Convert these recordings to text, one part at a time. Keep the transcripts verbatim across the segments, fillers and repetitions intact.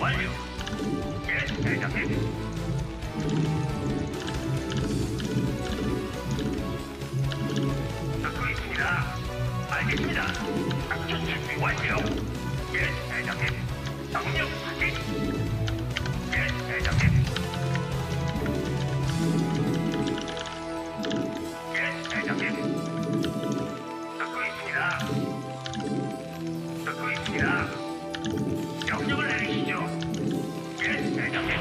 완료. 예, 대장님. 듣고 있습니다. 알겠습니다. 작전 준비 완료. 예, 대장님. 당력 확인. 예, 대장님. 예, 대장님. 듣고 있습니다. 듣고 있습니다. 명령을 내리시죠. 예, 대장님.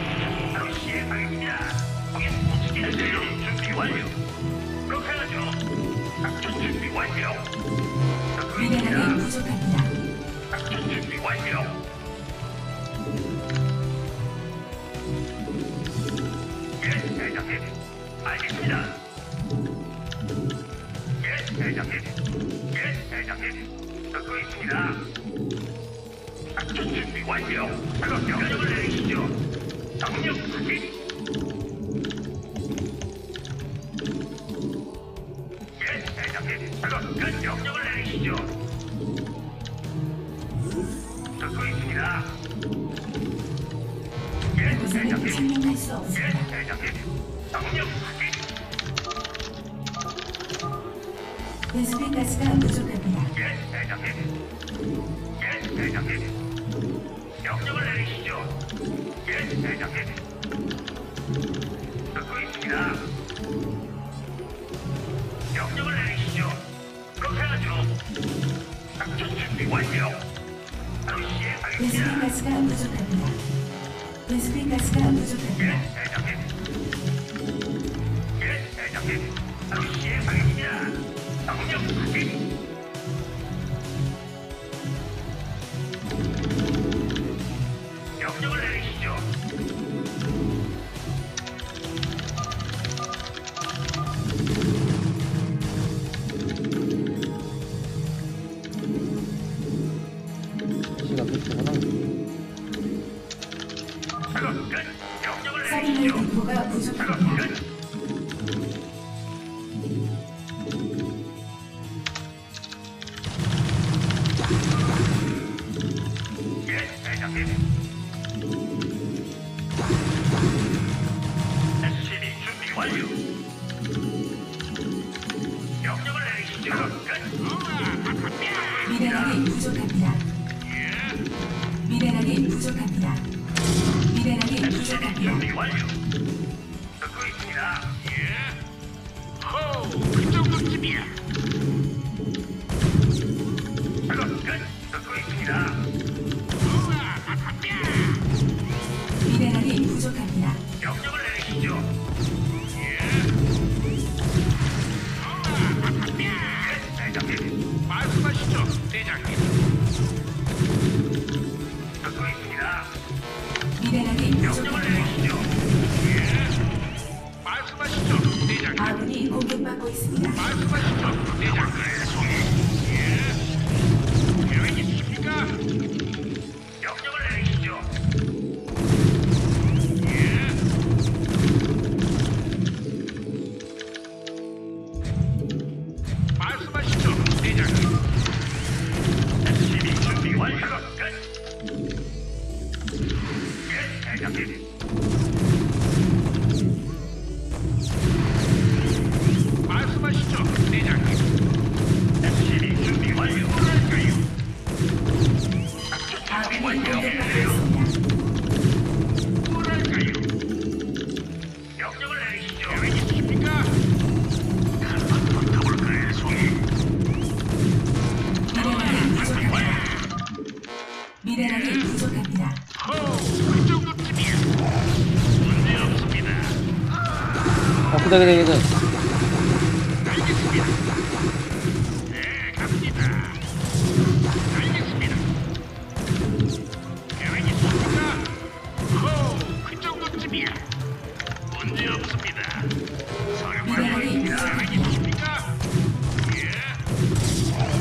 바로 시행하겠습니다. 거긴 움직이는 대로 준비 완료. 그렇게 하죠. 작전 준비 완료. 미네랄이 부족합니다. 작전 준비 완료. 예, 대장님. 알겠습니다. 예, 대장님. 예, 대장님. 듣고 있습니다. 작전 준비 완료. 그럼 명령을 내리시죠. 명령 확인. 예, 대장님. 그럼 끝 명령을 내리시죠. 듣고 있습니다. 예, 대장님. 예, 대장님. 명령 확인. 배수빈 가스가 부족합니다. 예, 대장님. 예, 대장님. 명령을 내리시죠. 예, 대장님. 듣고 있습니다. 명령을 내리시죠. 그렇게 하죠. 작전 준비 완료. 바로 시행하겠습니다. 베스핀가스가 부족합니다. 베스핀가스가 부족합니다. 예, 대장님. 예, 대장님. 바로 시행하겠습니다. 명령 확인. 그래 그래 그래 알겠습니다. 네, 갑니다. 알겠습니다. 계획이 있습니까? 호, 그 정도쯤이야. 문제 없습니다. 설마 계획이 있습니까? 예.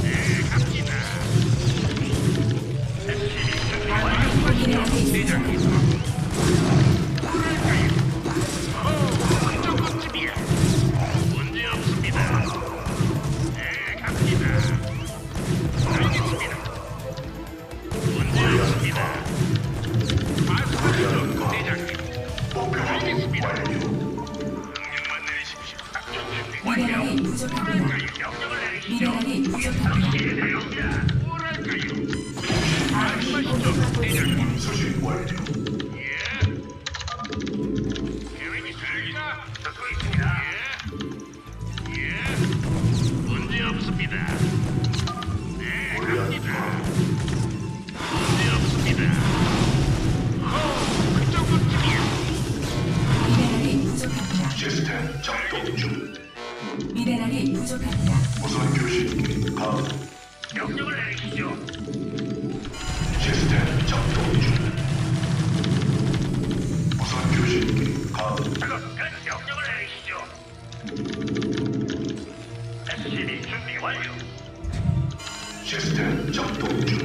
네, 갑니다. 알겠습니다. 문제 없습니다. 건설이 완료. 예. 계획이 들리나? 듣고 있습니다. 예. 예. 문제 없습니다. 네, 갑니다. 문제 없습니다. 호, 그쪽 문제야. 미네랄이 부족합니다. 시스템 작동 중. 미네랄이 부족합니다. 우선 교신 가. 명령을 내리시죠. 시스템 작동 중. 우선 교신기 가동. 명령을 내리시죠. 에스시비 준비 완료. 시스템 작동 중.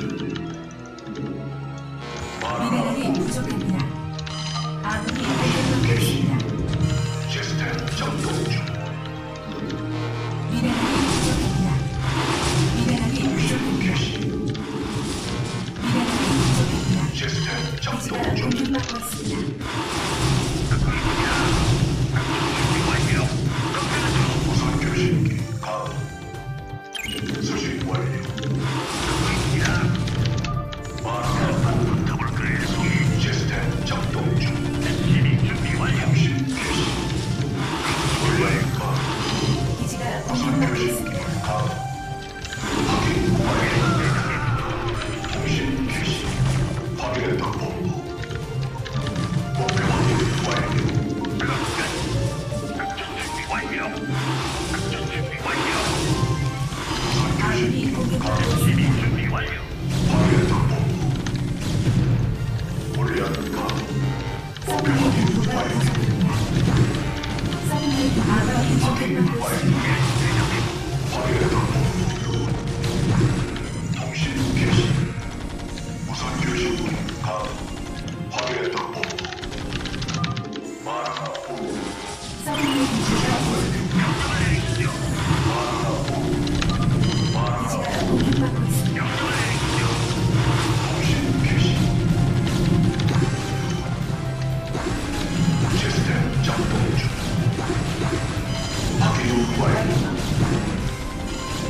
미네랄이 부족합니다. 아군이 공격받고 있습니다. 시스템 작동 중. 미네랄이 부족합니다. 미네랄이 부족합니다. 시스템 작동 중. 우선 교신기 가동. 수신 완료. 시스템 작동 중. 준비 완료. 우선 교신기 가동. 확인 완료. 통신 개시. 확인했다, 본부. 목표 확인 완료. 작전 준비 완료. 작전 준비 완료. 아군이 공격받고 있습니다. 준비 완료. 확인했다, 본부. 올려야겠다. 목표 확인 완료. 확인 완료. 확인했다, 본부. 통신 개시. 우선 교신기 가동. 확인했다, 본부. 마라카 본부. 마라카 본부. 마라카 본부. 교신. 시스템 작동 중. 확인 완료.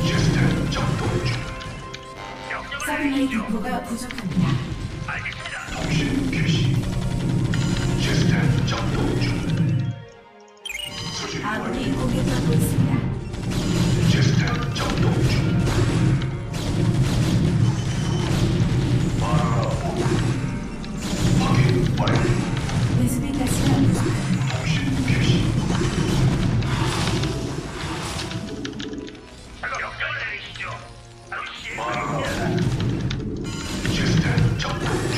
시스템 작동 중. 서민의 인포가 부족합니다. 알겠습니다. 통신 개시. 시스템 작동 중. 수신 완료. 아군이 공격받고 있습니다. 시스템 작동 중. 바라보고. 확인 완료. 레스비 가스가 부족합니다. 통신 개시. 명령을 내리시죠. 바라보고. 시스템 작동 중.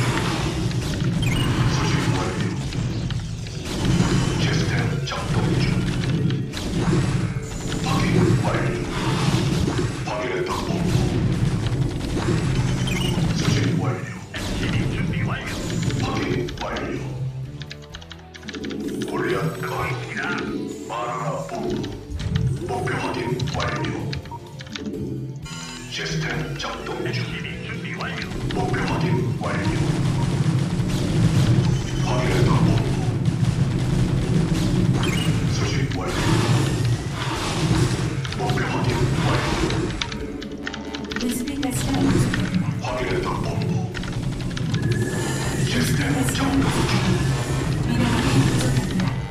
준비 완료. 목표 확인 완료. 확인했다, 본부. 수신 완료. 목표 확인 완료. 인스펙터스 확인했다, 본부. 시스템 작동 중.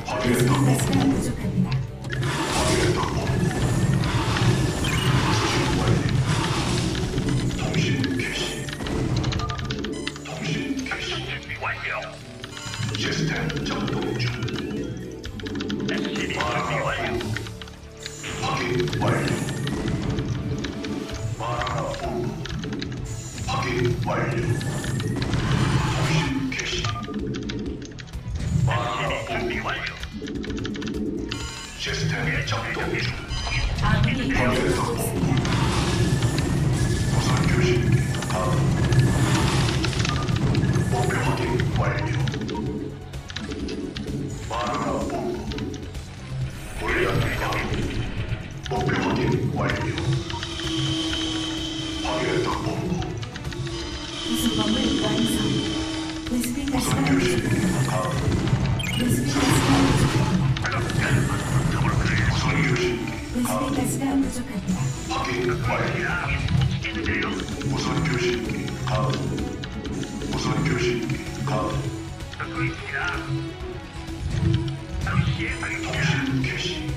확인했다, 본부. 확인했다, 본부. 시스템 작동 중. 에스시비 준비 완료. 확인 완료. 마라 본부. 확인 완료. 통신 개시. 에스시비 준비 완료. 시스템 작동 중. 확인 본부. 우선 교신기 가동. 목표 확인 완료. 목표 확인 완료. 확인했다, 본부. 무슨 건물 완성. 무슨 교신기 가동. 무슨 교신기 가동. 확인 완료. 무슨 교신기 가동. 전선 교신기 가동. 듣고 있습니다. 바로 시행하겠습니다. 통신 개시.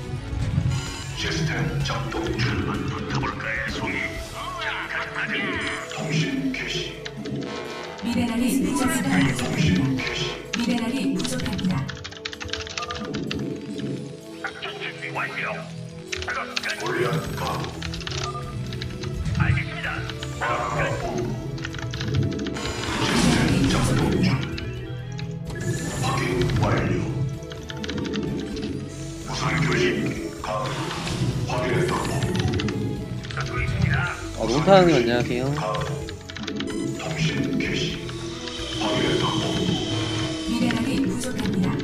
시스템 작동 중. 한번 붙어볼까요, 송이? 잠깐만요. 통신 개시. 미네랄이 부족합니다. 통신 개시. 미네랄이 부족합니다. 작전 준비 완료. 작업 끝. 골리앗 가동. 알겠습니다. 작업 끝. 완료. 무선 교신기 가동. 확인했다고. 아, 몬타님 안녕하세요. 통신 개시. 확인했다고. 미네랄이 부족합니다.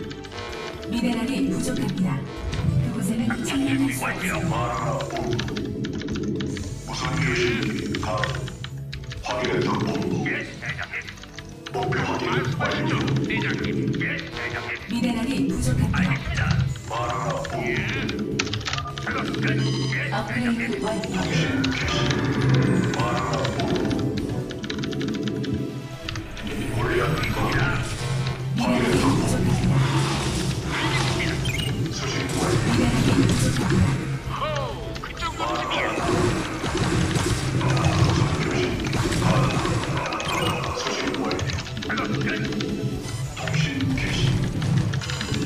미네랄이 부족합니다. 그곳에는 착륙할 수 없습니다. 무선 교신기 가동. 확인했다고. 예, 대장님. 목표 확인 완료. 대장님. 예, 대장님. 미네랄이 부족합니다. 마라 예. 작업 끝. 예, 대장님. 통신 개시. 마라 올리안입니다. 미네랄이 부족합니다. 알겠습니다. 수신 완료. 미네랄이 부족합니다. 호! 그쪽 움직이야. 통신 개시.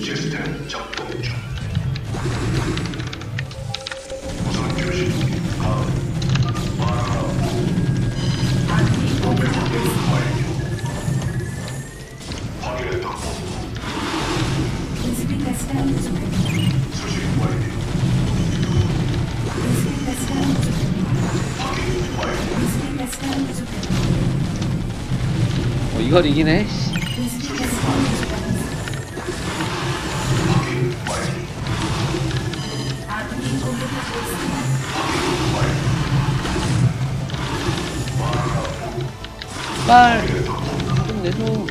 시스템 작동 중. 무선 교신기 가동. 마라 오. 목표 확인 완료. 확인했다. 인수인 가스가 부족합니다. 수신 완료. 인수인 가스가 부족합니다. 확인 완료. 인수인 가스가 부족합니다. 어, 이걸 이기네. 빨. 좀 내줘.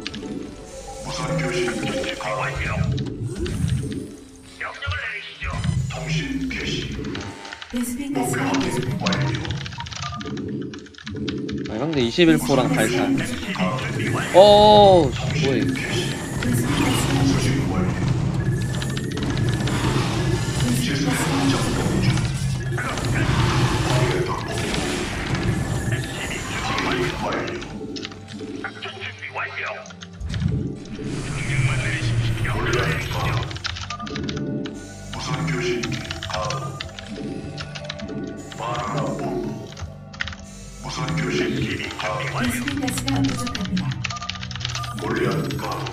무선 교신기 가동이요. 명령을 내리시죠. 통신 개시. 목표 확인 완료. 아, 형제 이십일 퍼센트랑 발산. 어어, 뭐해. 무선 교신기 가동. 인수인 가스가 부족합니다. 골리앗 가동.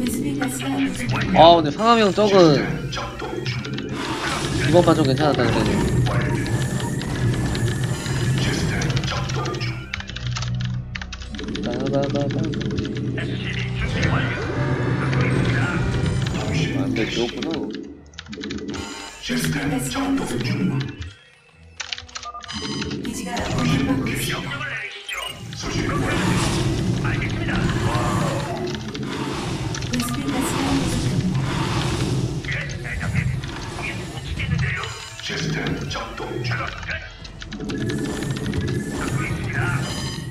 인수인 가스가 부족합니다. 아, 근데 상암형 적은 이번만 좀 괜찮았다는데. 시스템 작동 중. 아, 근데 귀엽구나. 시스템 작동 중. 기지가 공격받고 있습니다. 알겠습니다. 인수인 가스가 부족합니다. 시스템 작동 중.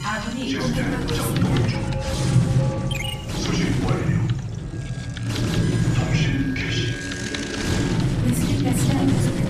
아군이 공격받고 있습니다. 수신 완료. 통신 개시. 인수인 가스가 부족합니다.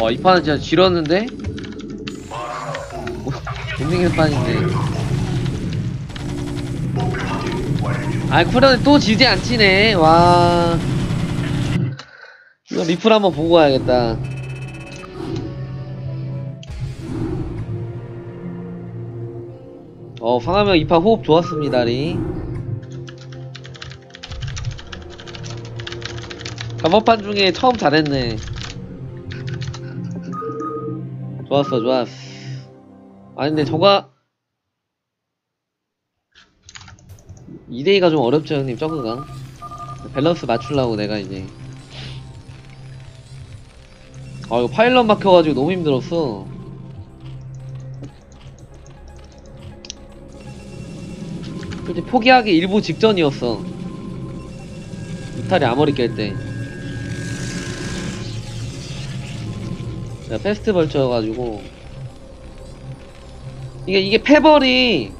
와, 이 판은 진짜 지렸는데? 엔딩의 판인데. 아, 쿠란이 또 지지 안 치네. 와. 이거 리플 한번 보고 가야겠다. 어, 상암형 이 판 호흡 좋았습니다, 리. 저번판 중에 처음 잘했네. 좋았어, 좋았어. 아니, 근데 저가. 이 대이가 좀 어렵죠, 형님, 저그가. 밸런스 맞추려고 내가 이제. 아, 이거 파일럿 막혀가지고 너무 힘들었어. 솔직히 포기하기 일보 직전이었어. 이탈이 아머리 깰 때. 내가 패스트 벌쳐가지고. 이게, 이게 패벌이,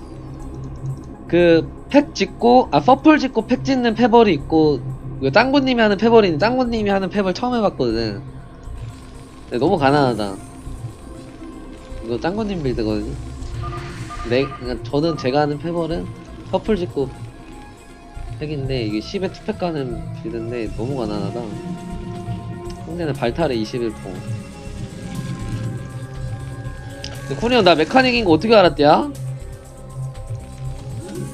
그, 팩 짓고, 아, 서플 짓고 팩 짓는 패벌이 있고, 이거 짱구님이 하는 패벌이 있는데, 짱구님이 하는 패벌 처음 해봤거든. 너무 가난하다. 이거 짱구님 빌드거든요. 내, 그러니까 저는 제가 하는 패벌은 커플 짓고 팩인데 이게 십에 투팩 가는 빌드인데 너무 가난하다. 상대는 발탈에 이십일 퍼. 근데 코니 형 나 메카닉인 거 어떻게 알았대야?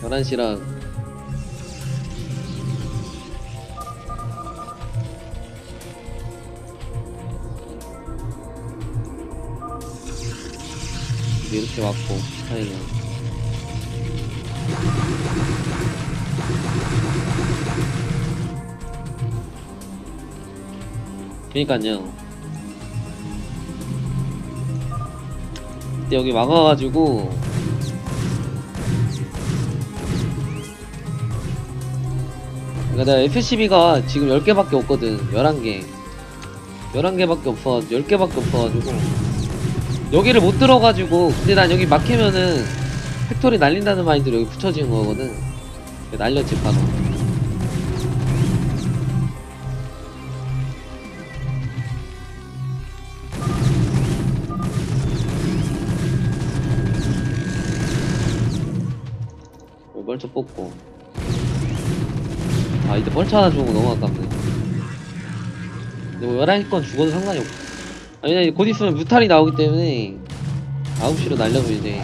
열한 시랑 이렇게 왔고 스타일이야. 그니까요. 근데 여기 막아가지고 그러니까 내가 에프씨비가 지금 열 개밖에 없거든. 열한 개 열한 개밖에 없어가지고 열 개밖에 없어가지고 여기를 못 들어가지고. 근데 난 여기 막히면은 팩토리 날린다는 마인드로 여기 붙여진 거거든. 날렸지 바로. 멀쩡 뽑고. 아 이제 멀쩡 하나 주고 너무 아깝네. 근데 뭐 열한 건 죽어도 상관이 없고. 아니, 곧 있으면 뮤탈이 나오기 때문에 아홉 시로 날려버리지.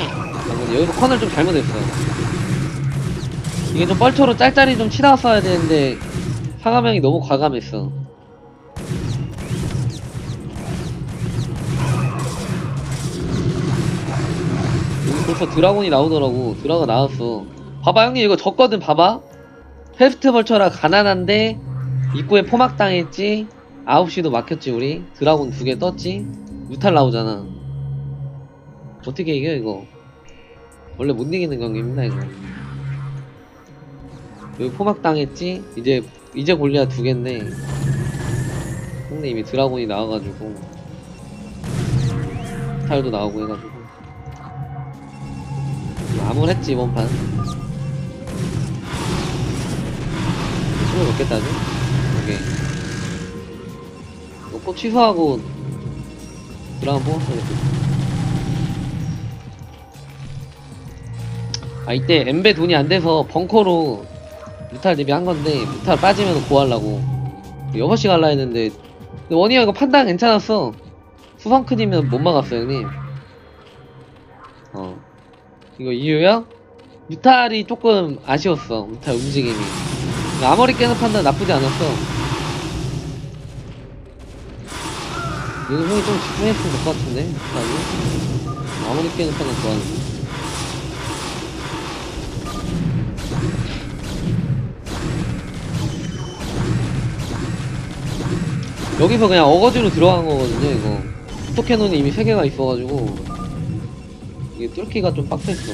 아, 여기서 컨을 좀 잘못했어. 이게 좀 뻘처로 짤짤이 좀 치다 왔어야 되는데 상하명이 너무 과감했어. 벌써 드라곤이 나오더라고. 드라가 나왔어. 봐봐 형님 이거 졌거든. 봐봐. 페스트 벌처라 가난한데 입구에 포막당했지. 아홉 시도 막혔지. 우리 드라곤 두 개 떴지. 무탈 나오잖아. 어떻게 이겨 이거. 원래 못 이기는 경기입니다 이거. 여기 포막 당했지. 이제 이제 골리앗 두 개인데 근데 이미 드라곤이 나와가지고 무탈도 나오고 해가지고 마무리했지 이번 판. 힘을 얻겠다지. 오케이 꼭 취소하고 드라마 뽑았어야겠다. 아 이때 엠베 돈이 안돼서 벙커로 무탈 대비한건데 무탈 빠지면 고하려고 여섯 시 갈라 했는데. 근데 원희야 이거 판단 괜찮았어. 수상크님은 못막았어 형님. 어 이거 이유야? 무탈이 조금 아쉬웠어. 무탈 움직임이 아머리 깨는 판단 나쁘지 않았어. 이거 형이 좀 집중했으면 될 것 같은데? 나도? 아무리 깨는 편은 좋아하는데. 여기서 그냥 어거지로 들어간 거거든요, 이거. 포켓몬이 이미 세 개가 있어가지고. 이게 뚫기가 좀 빡셌어.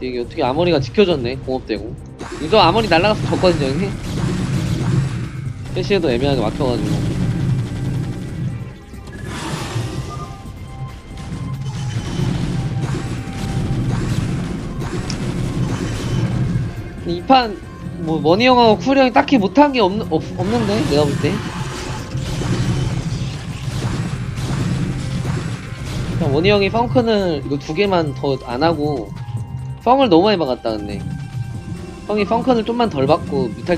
이게 어떻게 아머리가 지켜졌네, 공업되고. 이거 아머리 날라가서 졌거든요, 형이? 패시에도 애매하게 막혀가지고. 이 판 뭐 머니 형하고 쿠리 형이 딱히 못한 게 없는 없, 없는데 내가 볼 때. 그냥 머니 형이 펑크는 이거 두 개만 더 안 하고 펑을 너무 많이 박았다 근데. 형이 펑크는 좀만 덜 받고 뮤탈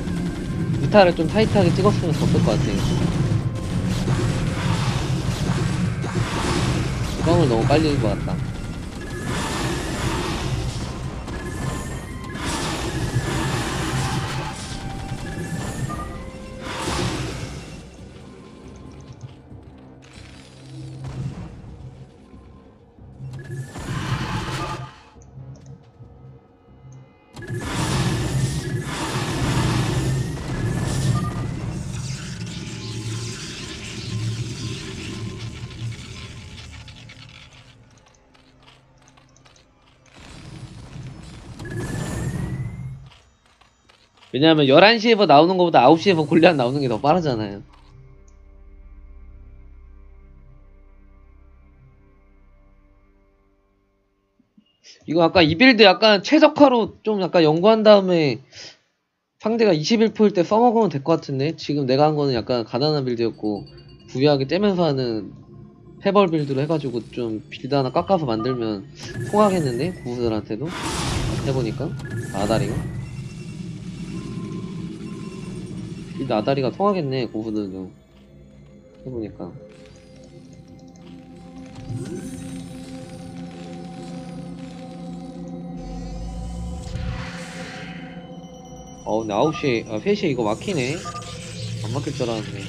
뮤탈을 좀 타이트하게 찍었으면 졌을 것 같아요. 뻥을 너무 빨리 인 것 같다. 왜냐하면 열한 시에서 나오는 것보다 아홉 시에서 골리앗 나오는 게 더 빠르잖아요. 이거 아까 이 빌드 약간 최적화로 좀 약간 연구한 다음에 상대가 이십일 퍼센트일 때 써먹으면 될 것 같은데, 지금 내가 한 거는 약간 가난한 빌드였고 부유하게 떼면서 하는 해벌 빌드로 해가지고 좀 빌드 하나 깎아서 만들면 통하겠는데, 고수들한테도 해보니까 아다리가 빌드 아다리가 통하겠네, 고수들도 해보니까. 어, 근데 아홉 시에, 아, 세 시에 이거 막히네. 안 막힐 줄 알았는데.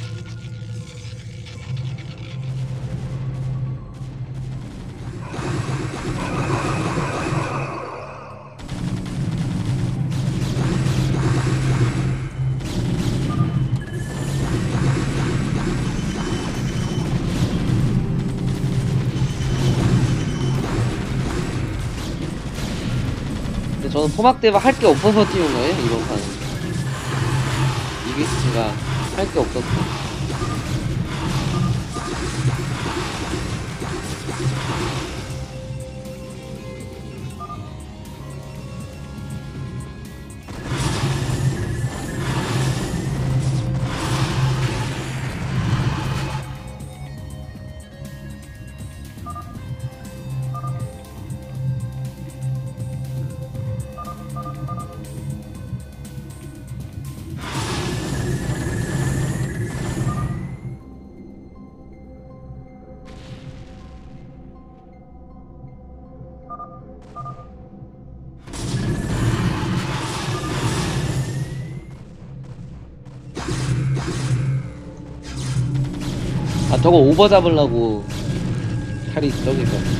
저는 포막대박 할게 없어서 띄운 거예요, 이번 판은. 이기스가 할게 없었고. 저거 오버 잡으려고 칼이 저기서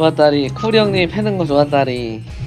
좋았다리. 쿠리 형님 패는 거 좋았다리.